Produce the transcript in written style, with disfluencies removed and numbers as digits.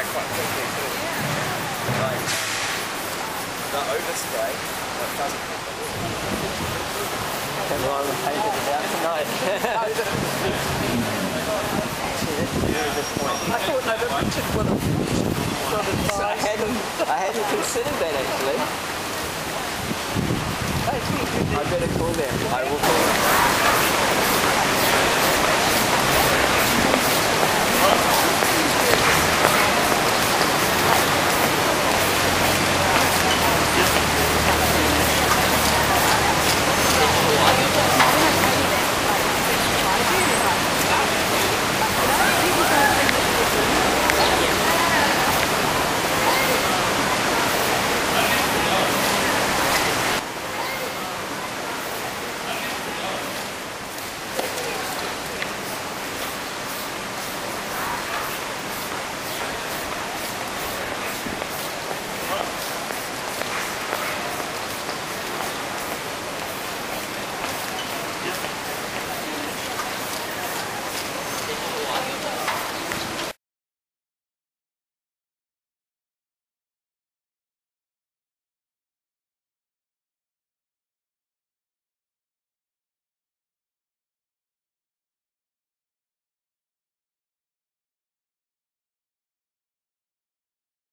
by quite quickly too. Like, the overspray, that doesn't happen. And I would paint it out tonight. I thought no, but Richard would have got it by. I hadn't considered that actually. I better call them. I will call them.